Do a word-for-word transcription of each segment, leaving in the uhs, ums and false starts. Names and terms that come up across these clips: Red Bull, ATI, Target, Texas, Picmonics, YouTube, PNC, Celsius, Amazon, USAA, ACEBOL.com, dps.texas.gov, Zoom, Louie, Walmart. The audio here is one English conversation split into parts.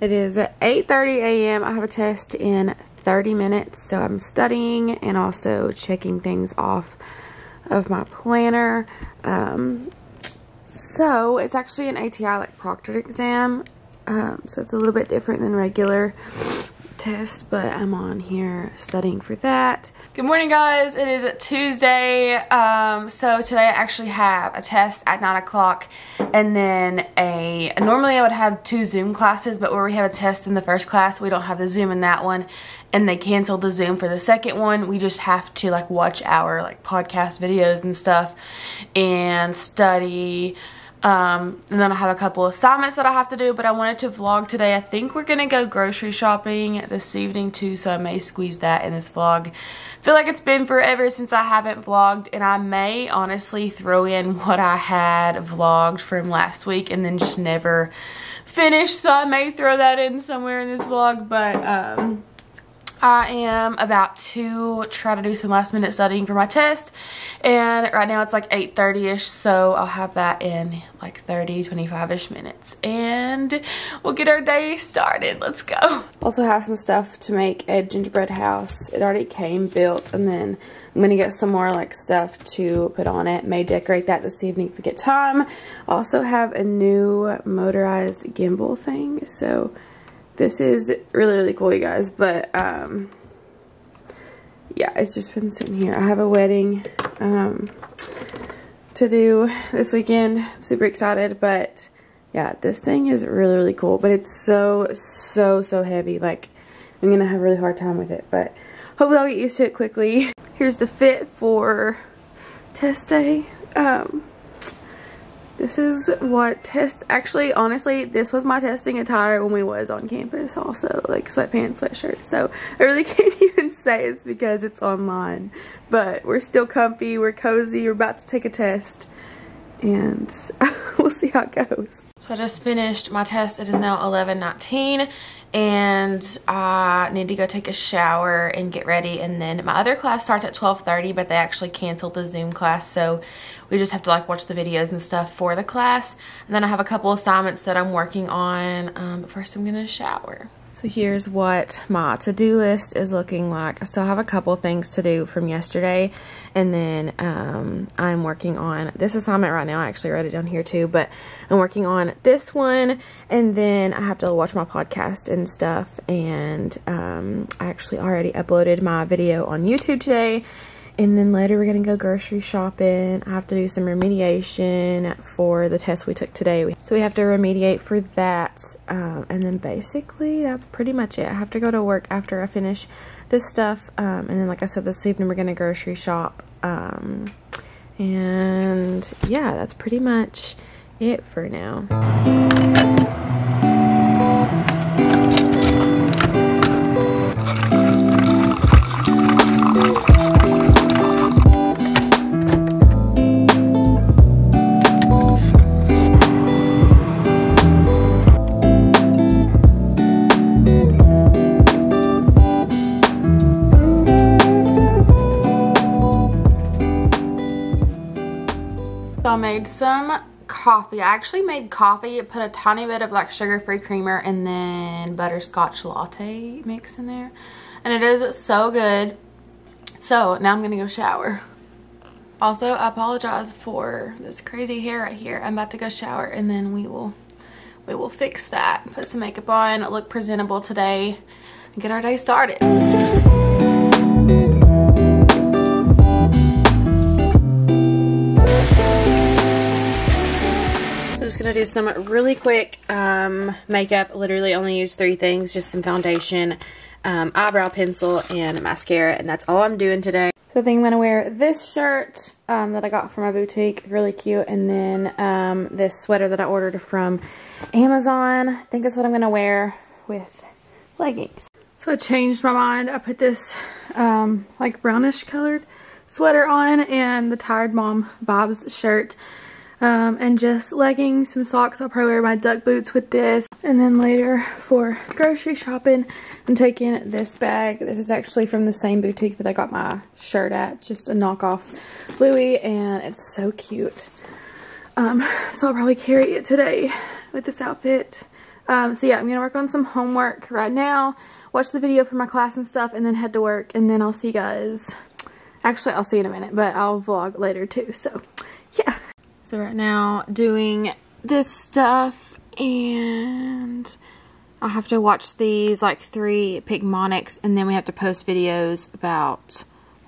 It is at eight thirty a m I have a test in thirty minutes, so I'm studying and also checking things off of my planner. Um, so it's actually an A T I, like proctored exam, um, so it's a little bit different than regular test, but I'm on here studying for that. Good morning, guys. It is Tuesday, um, so today I actually have a test at nine o'clock, and then a, normally I would have two Zoom classes, but where we have a test in the first class, we don't have the Zoom in that one, and they canceled the Zoom for the second one. We just have to, like, watch our, like, podcast videos and stuff, and study. Um, and then I have a couple assignments that I have to do, but I wanted to vlog today. I think we're gonna go grocery shopping this evening too, so I may squeeze that in this vlog. I feel like it's been forever since I haven't vlogged, and I may honestly throw in what I had vlogged from last week and then just never finished, so I may throw that in somewhere in this vlog, but um... I am about to try to do some last minute studying for my test, and right now it's like eight thirty-ish, so I'll have that in like thirty, twenty-five-ish minutes, and we'll get our day started. Let's go. Also have some stuff to make a gingerbread house. It already came built, and then I'm going to get some more like stuff to put on it. May decorate that this evening if we get time. Also have a new motorized gimbal thing, so this is really, really cool, you guys, but, um, yeah, it's just been sitting here. I have a wedding, um, to do this weekend. I'm super excited, but, yeah, this thing is really, really cool, but it's so, so, so heavy. Like, I'm gonna have a really hard time with it, but hopefully I'll get used to it quickly. Here's the fit for test day. Um... This is what test, actually, honestly, this was my testing attire when we was on campus also, like sweatpants, sweatshirt. So I really can't even say it's because it's online, but we're still comfy, we're cozy, we're about to take a test, and we'll see how it goes. So I just finished my test. It is now eleven nineteen, and I need to go take a shower and get ready, and then my other class starts at twelve thirty, but they actually canceled the Zoom class, so we just have to like watch the videos and stuff for the class. And then I have a couple assignments that I'm working on, um, but first I'm gonna shower. So here's what my to-do list is looking like. I still have a couple things to do from yesterday, and then um, I'm working on this assignment right now. I actually wrote it down here too, but I'm working on this one, and then I have to watch my podcast and stuff, and um, I actually already uploaded my video on YouTube today, and then later we're gonna go grocery shopping. I have to do some remediation for the test we took today. So we have to remediate for that. Um, and then basically that's pretty much it. I have to go to work after I finish this stuff, um, and then like I said, this evening we're gonna grocery shop, um, and yeah, that's pretty much it for now. I made some coffee. I actually made coffee, put a tiny bit of like sugar-free creamer and then butterscotch latte mix in there, and it is so good. So now I'm gonna go shower. Also, I apologize for this crazy hair right here. I'm about to go shower, and then we will we will fix that, put some makeup on, look presentable today, and get our day started. Gonna do some really quick um, makeup. Literally only use three things, just some foundation, um, eyebrow pencil, and mascara, and that's all I'm doing today. So I think I'm gonna wear this shirt um, that I got from my boutique, really cute, and then um, this sweater that I ordered from Amazon. I think that's what I'm gonna wear with leggings. So I changed my mind. I put this um, like brownish colored sweater on and the Tired Mom Vibes shirt. Um, and just leggings, some socks. I'll probably wear my duck boots with this. And then later for grocery shopping, I'm taking this bag. This is actually from the same boutique that I got my shirt at. It's just a knockoff Louie, and it's so cute. Um, so I'll probably carry it today with this outfit. Um, so yeah, I'm going to work on some homework right now, watch the video for my class and stuff, and then head to work, and then I'll see you guys. Actually, I'll see you in a minute, but I'll vlog later too, so yeah. So right now, doing this stuff, and I'll have to watch these, like, three Picmonics, and then we have to post videos about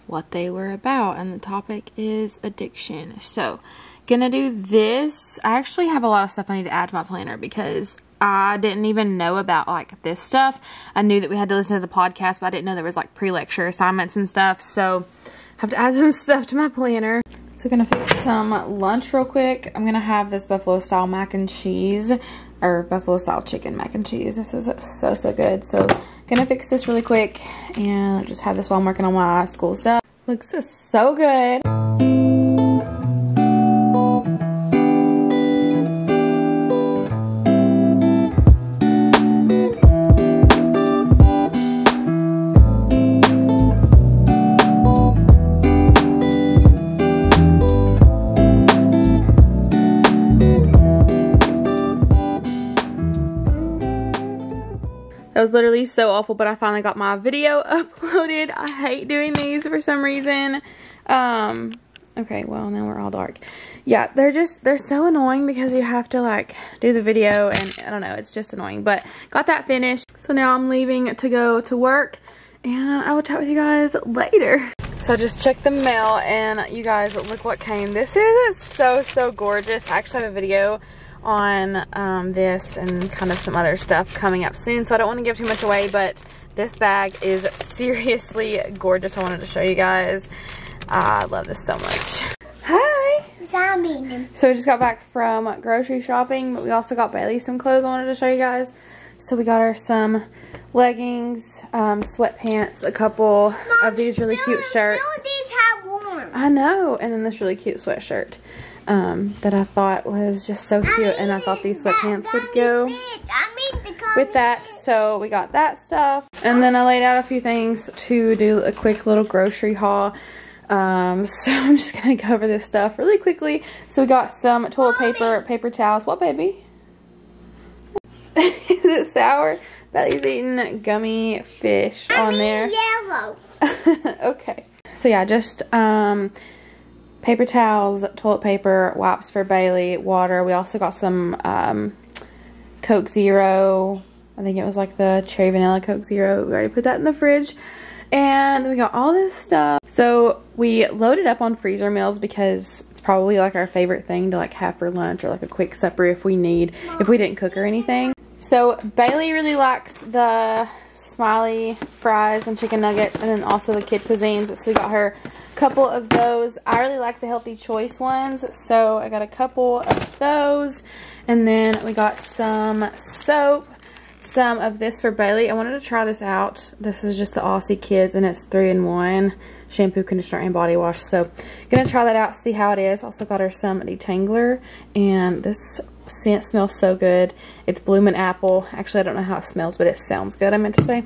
what they were about, and the topic is addiction. So, gonna do this. I actually have a lot of stuff I need to add to my planner, because I didn't even know about, like, this stuff. I knew that we had to listen to the podcast, but I didn't know there was, like, pre-lecture assignments and stuff. So, I have to add some stuff to my planner. So, I'm going to fix some lunch real quick. I'm going to have this buffalo-style mac and cheese, or buffalo-style chicken mac and cheese. This is so, so good. So, I'm going to fix this really quick, and just have this while I'm working on my school stuff. Looks so good. That was literally so awful, but I finally got my video uploaded. I hate doing these for some reason. Um, okay, well, now we're all dark. Yeah, they're just, they're so annoying because you have to, like, do the video, and I don't know, it's just annoying. But got that finished. So now I'm leaving to go to work, and I will chat with you guys later. So I just checked the mail, and you guys, look what came. This is so, so gorgeous. I actually have a video on um, this and kind of some other stuff coming up soon, so I don't want to give too much away, but this bag is seriously gorgeous. I wanted to show you guys. I uh, love this so much. Hi! Zombie. So we just got back from grocery shopping, but we also got Bailey some clothes I wanted to show you guys. So we got her some leggings, um, sweatpants, a couple Mom, of these really no, cute shirts. No, these have warm. I know, and then this really cute sweatshirt. Um, that I thought was just so cute, I mean, and I thought these sweatpants would go I mean, with that, bitch. So we got that stuff, and then I laid out a few things to do a quick little grocery haul, um, so I'm just gonna go over this stuff really quickly. So we got some toilet Mommy. paper, paper towels, what baby? Is it sour? Betty's eating gummy fish I on mean, there. Yellow. Okay, so yeah, just, um, paper towels, toilet paper, wipes for Bailey, water. We also got some um, Coke Zero. I think it was like the cherry vanilla Coke Zero. We already put that in the fridge. And we got all this stuff. So we loaded up on freezer meals because it's probably like our favorite thing to like have for lunch or like a quick supper if we need, if we didn't cook or anything. So Bailey really likes the Smiley fries and chicken nuggets, and then also the kid cuisines. So we got her a couple of those. I really like the healthy choice ones, so I got a couple of those, and then we got some soap, some of this for Bailey. I wanted to try this out. This is just the Aussie Kids, and it's three in one shampoo, conditioner, and body wash, so gonna try that out, see how it is. Also got her some detangler, and this scent smells so good. It's bloomin' apple. Actually, I don't know how it smells, but it sounds good, I meant to say.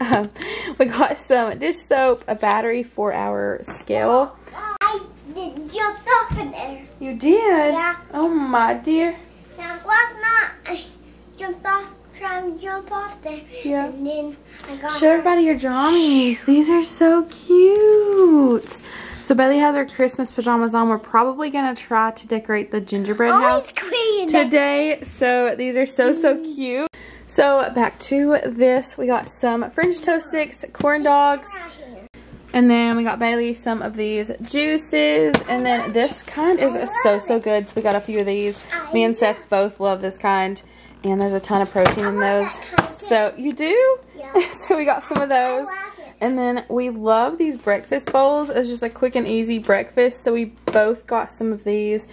um, we got some dish soap, a battery four hour scale. I jumped off in there. You did? Yeah. Oh, my dear. Now, last night, I jumped off, trying to jump off there. Yeah. And then I got Show her. everybody your jammies. These are so cute. So Bailey has her Christmas pajamas on. We're probably going to try to decorate the gingerbread Always house clean. today. So these are so, so cute. So back to this. We got some French toast sticks, corn dogs. And then we got Bailey some of these juices. And then this kind is so, so good. So we got a few of these. Me and Seth both love this kind. And there's a ton of protein in those. So you do? Yeah. So we got some of those. And then we love these breakfast bowls. It's just a quick and easy breakfast. So we both got some of these.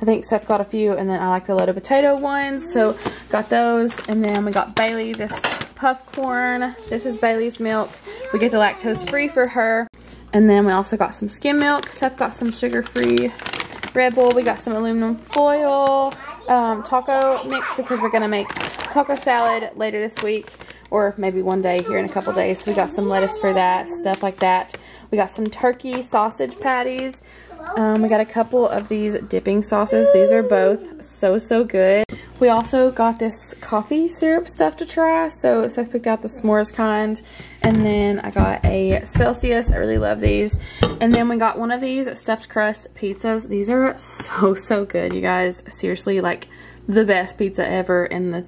I think Seth got a few. And then I like the loaded potato ones. So got those. And then we got Bailey this puff corn. This is Bailey's milk. We get the lactose free for her. And then we also got some skim milk. Seth got some sugar free Red Bull. We got some aluminum foil um, taco mix because we're going to make taco salad later this week. Or maybe one day here in a couple days. So we got some lettuce for that, stuff like that. We got some turkey sausage patties. Um, we got a couple of these dipping sauces. These are both so, so good. We also got this coffee syrup stuff to try. So Seth picked out the s'mores kind. And then I got a Celsius. I really love these. And then we got one of these stuffed crust pizzas. These are so, so good, you guys. Seriously, like the best pizza ever. And the,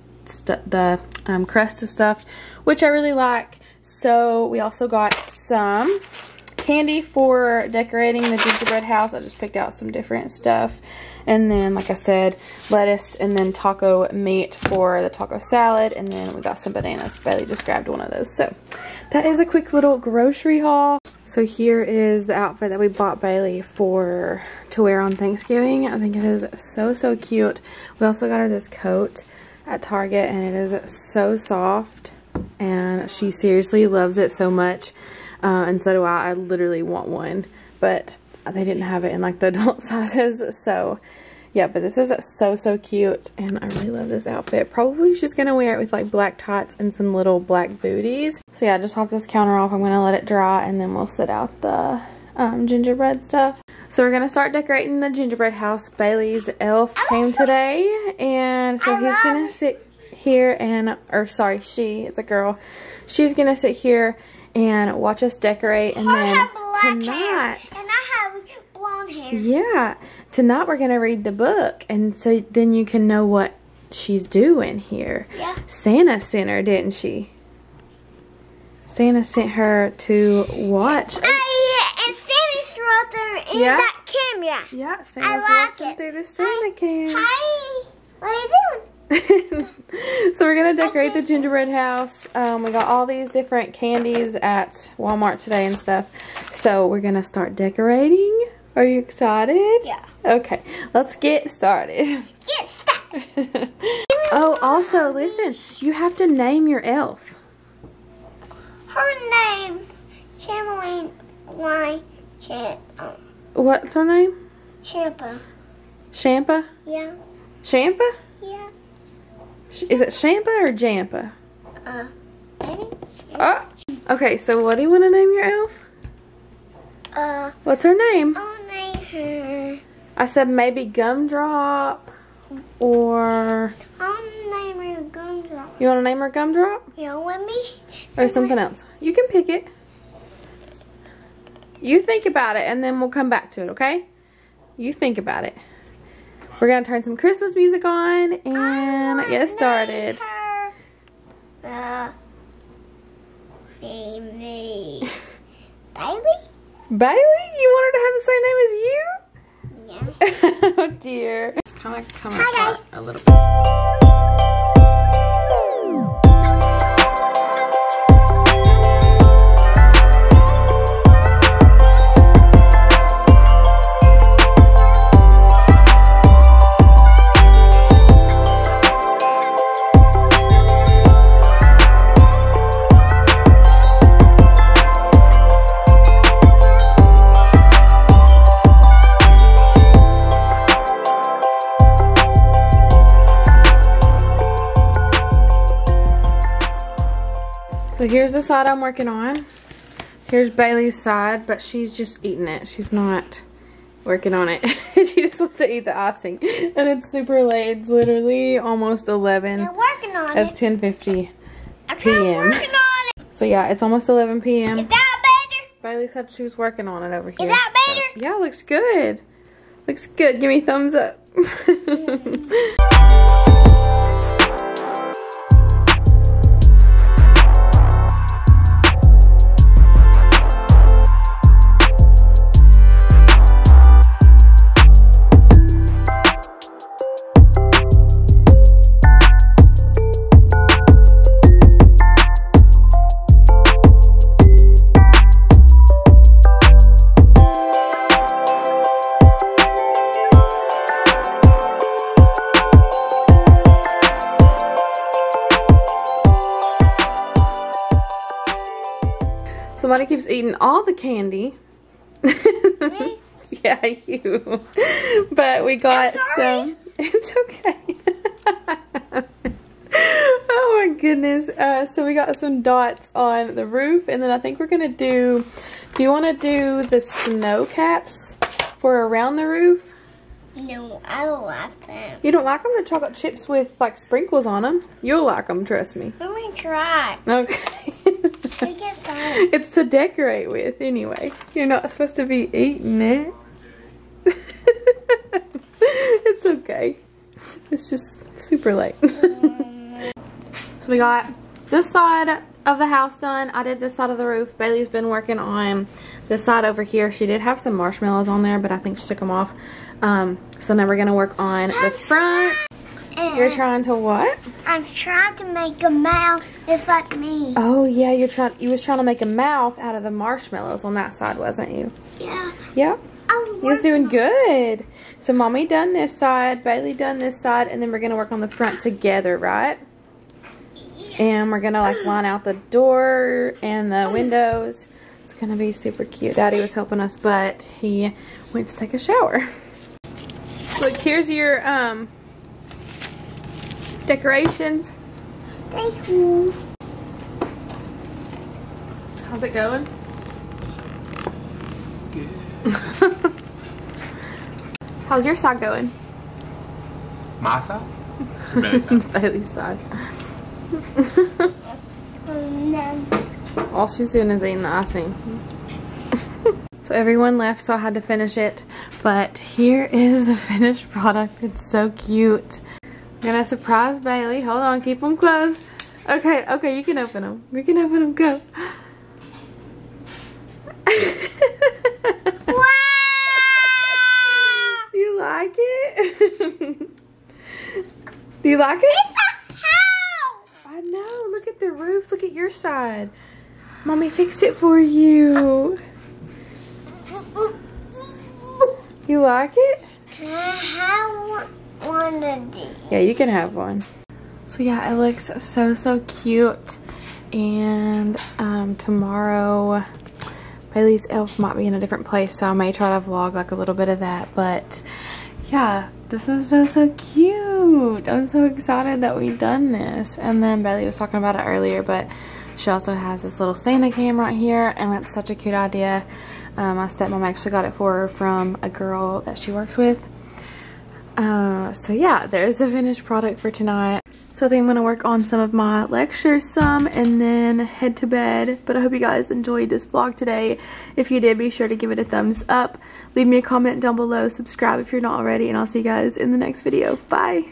the um, crust is stuffed, which I really like. So we also got some candy for decorating the gingerbread house. I just picked out some different stuff. And then, like I said, lettuce and then taco meat for the taco salad. And then we got some bananas. Bailey just grabbed one of those. So that is a quick little grocery haul. So here is the outfit that we bought Bailey for to wear on Thanksgiving. I think it is so, so cute. We also got her this coat at Target, and it is so soft. And she seriously loves it so much. Uh, and so do I. I literally want one. But they didn't have it in like the adult sizes. So yeah, but this is so, so cute. And I really love this outfit. Probably she's going to wear it with like black tights and some little black booties. So yeah, I just hopped this counter off. I'm going to let it dry and then we'll set out the um, gingerbread stuff. So we're going to start decorating the gingerbread house. Bailey's elf came today. And so he's going to sit here and, or sorry, she, it's a girl. She's going to sit here and watch us decorate, and then tonight, and I have blonde hair. Yeah, tonight we're gonna read the book, and so then you can know what she's doing here. Yeah. Santa sent her, didn't she? Santa sent her to watch. I, and Santa's right there in yeah. that camera. Yeah, Santa's I like watching it. through the Santa camera. Hi, what are you doing? So we're gonna decorate the gingerbread house. Um, we got all these different candies at Walmart today and stuff. So we're gonna start decorating. Are you excited? Yeah. Okay, let's get started. Get started. Oh, also listen, you have to name your elf. Her name, Chamberlain. Why? What's her name? Shampa. Shampa? Yeah. Shampa? Yeah. Is it Shampa or Jampa? Uh, maybe. Oh, okay, so what do you want to name your elf? Uh. What's her name? I'll name her. I said maybe Gumdrop or... I'll name her Gumdrop. You want to name her Gumdrop? Yeah, with me? Or something else. You can pick it. You think about it and then we'll come back to it, okay? You think about it. We're going to turn some Christmas music on and get started. Her, uh, baby. Bailey? Bailey? You want her to have the same name as you? Yeah. Oh dear. It's kind of coming apart a little bit. So here's the side I'm working on. Here's Bailey's side, but she's just eating it. She's not working on it. She just wants to eat the icing. And it's super late. It's literally almost eleven. You're working on it. It's ten fifty p m working on it. So yeah, it's almost eleven p m Is that better? Bailey said she was working on it over here. Is that better? So, yeah, looks good. Looks good. Give me a thumbs up. Mm-hmm. Somebody keeps eating all the candy. Me? Yeah, you. But we got some. It's okay. Oh my goodness. Uh, so we got some dots on the roof. And then I think we're going to do. Do you want to do the snow caps for around the roof? No, I don't like them. You don't like them? They're chocolate chips with like sprinkles on them. You'll like them, trust me. Let me try. Okay. It's to decorate with, anyway. You're not supposed to be eating it. It's okay. It's just super late. So we got this side of the house done. I did this side of the roof. Bailey's been working on this side over here. She did have some marshmallows on there, but I think she took them off. Um, so now we're going to work on the front. You're trying to what? I'm trying to make a mouth just like me. Oh yeah, you're trying. You was trying to make a mouth out of the marshmallows on that side, wasn't you? Yeah. Yep. Oh, you was doing good. So mommy done this side, Bailey done this side, and then we're gonna work on the front together, right? Yeah. And we're gonna like line out the door and the windows. It's gonna be super cute. Daddy was helping us, but he went to take a shower. Look, here's your um. decorations. Thank you. How's it going? Good. How's your side going? My side? Bailey's side. Bailey's side. All she's doing is eating the icing. So everyone left, so I had to finish it. But here is the finished product. It's so cute. I'm gonna surprise Bailey. Hold on, keep them closed. Okay, okay, you can open them. We can open them. Go. Wow! Do you like it? Do you like it? It's a house. I know. Look at the roof. Look at your side. Mommy fixed it for you. You like it? Can I have one? One of these. Yeah, you can have one. So yeah, it looks so so cute. And um, tomorrow Bailey's elf might be in a different place, so I may try to vlog like a little bit of that. But yeah, this is so so cute. I'm so excited that we've done this. And then Bailey was talking about it earlier, but she also has this little Santa cam right here, and it's such a cute idea. Um, my stepmom actually got it for her from a girl that she works with. Uh, so yeah, there's the finished product for tonight. So I think I'm going to work on some of my lectures some and then head to bed. But I hope you guys enjoyed this vlog today. If you did, be sure to give it a thumbs up. Leave me a comment down below. Subscribe if you're not already. And I'll see you guys in the next video. Bye!